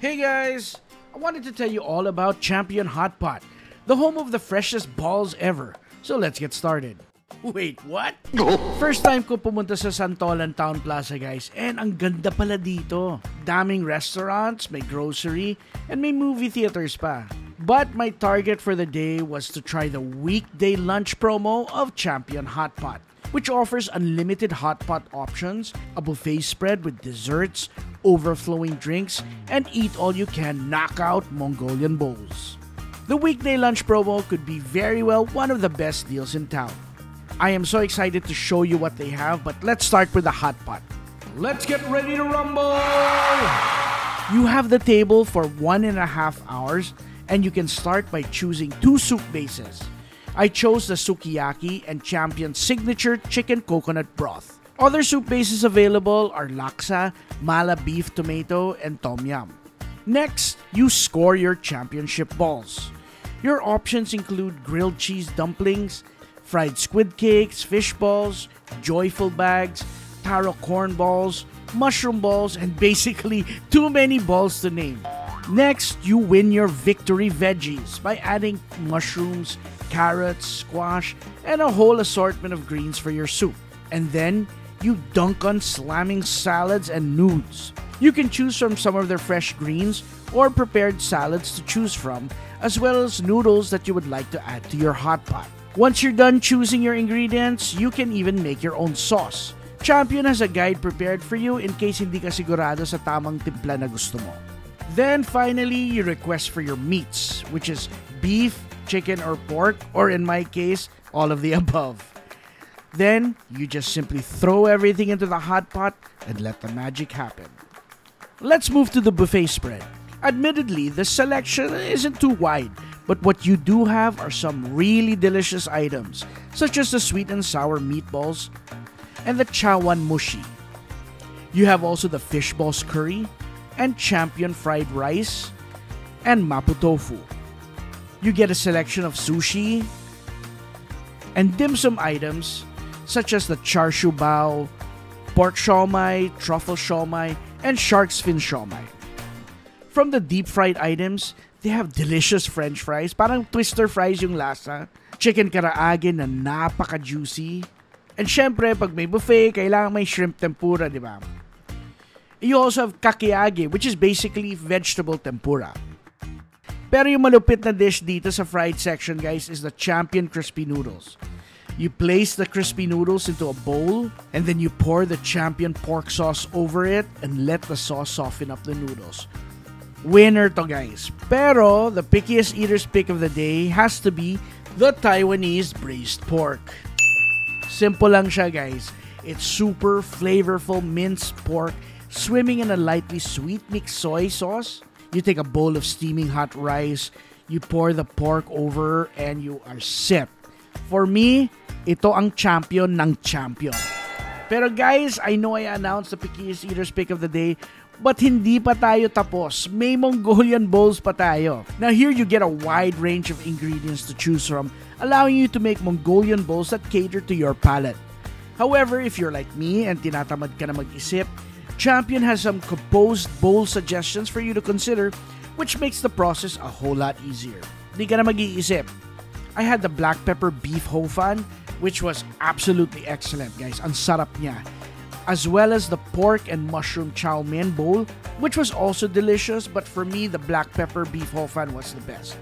Hey guys, I wanted to tell you all about Champion Hot Pot, the home of the freshest balls ever. So let's get started. Wait, what? First time ko pumunta sa Santolan Town Plaza, guys, and ang ganda pala dito. Daming restaurants, may grocery, and may movie theaters pa. But my target for the day was to try the weekday lunch promo of Champion Hot Pot, which offers unlimited hot pot options, a buffet spread with desserts, overflowing drinks, and eat-all-you-can knockout Mongolian bowls. The weekday lunch promo could be very well one of the best deals in town. I am so excited to show you what they have, but let's start with the hot pot. Let's get ready to rumble! You have the table for 1.5 hours, and you can start by choosing 2 soup bases. I chose the sukiyaki and Champion signature chicken coconut broth. Other soup bases available are laksa, mala beef tomato, and tom yam. Next, you score your championship balls. Your options include grilled cheese dumplings, fried squid cakes, fish balls, joyful bags, taro corn balls, mushroom balls, and basically too many balls to name. Next, you win your victory veggies by adding mushrooms, carrots, squash, and a whole assortment of greens for your soup. And then, you dunk on slamming salads and nudes. You can choose from some of their fresh greens or prepared salads to choose from, as well as noodles that you would like to add to your hot pot. Once you're done choosing your ingredients, you can even make your own sauce. Champion has a guide prepared for you in case hindi ka sigurado sa tamang timpla na gusto mo. Then finally, you request for your meats, which is beef, chicken, or pork, or in my case, all of the above. Then, you just simply throw everything into the hot pot and let the magic happen. Let's move to the buffet spread. Admittedly, the selection isn't too wide, but what you do have are some really delicious items, such as the sweet and sour meatballs and the chawan mushi. You have also the fish balls curry, and Champion fried rice, and mapo tofu. You get a selection of sushi and dim sum items such as the char siu bao, pork shawmai, truffle shawmai, and shark's fin shawmai. From the deep fried items, they have delicious french fries, parang twister fries yung lasa, chicken karaage na napaka-juicy, and syempre pag may buffet, kailangan may shrimp tempura, di ba? You also have kakeage, which is basically vegetable tempura. Pero yung malupit na dish dito sa fried section, guys, is the Champion crispy noodles. You place the crispy noodles into a bowl, and then you pour the Champion pork sauce over it and let the sauce soften up the noodles. Winner to, guys. Pero the pickiest eater's pick of the day has to be the Taiwanese braised pork. Simple lang siya, guys. It's super flavorful minced pork swimming in a lightly sweet mixed soy sauce. You take a bowl of steaming hot rice, you pour the pork over, and you are set. For me, ito ang champion ng champion. Pero guys, I know I announced the pickiest eater's pick of the day, but hindi pa tayo tapos. May Mongolian bowls pa tayo. Now here you get a wide range of ingredients to choose from, allowing you to make Mongolian bowls that cater to your palate. However, if you're like me and tinatamad ka na mag-isip, Champion has some composed bowl suggestions for you to consider, which makes the process a whole lot easier. Di ka na mag-iisip. I had the black pepper beef ho fan, which was absolutely excellent, guys. Ang sarap niya. As well as the pork and mushroom chow mein bowl, which was also delicious, but for me, the black pepper beef ho fan was the best.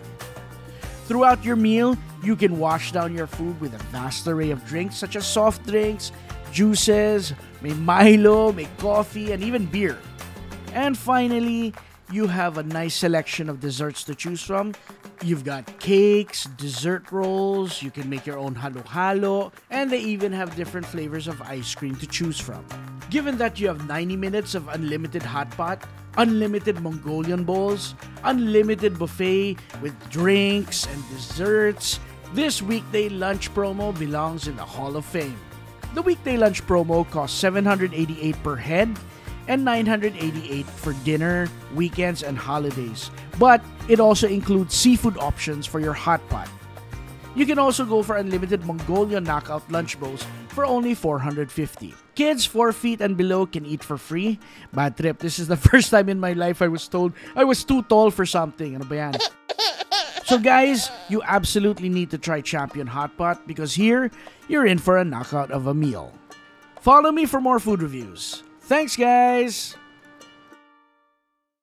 Throughout your meal, you can wash down your food with a vast array of drinks such as soft drinks, juices, may Milo, may coffee, and even beer. And finally, you have a nice selection of desserts to choose from. You've got cakes, dessert rolls, you can make your own halo-halo, and they even have different flavors of ice cream to choose from. Given that you have 90 minutes of unlimited hot pot, unlimited Mongolian bowls, unlimited buffet with drinks and desserts, this weekday lunch promo belongs in the Hall of Fame. The weekday lunch promo costs $788 per head and $988 for dinner, weekends, and holidays. But it also includes seafood options for your hot pot. You can also go for unlimited Mongolian knockout lunch bowls for only $450. Kids 4 feet and below can eat for free. Bad trip. This is the first time in my life I was told I was too tall for something. Ano ba yan? So guys, you absolutely need to try Champion Hot Pot because here, you're in for a knockout of a meal. Follow me for more food reviews. Thanks guys!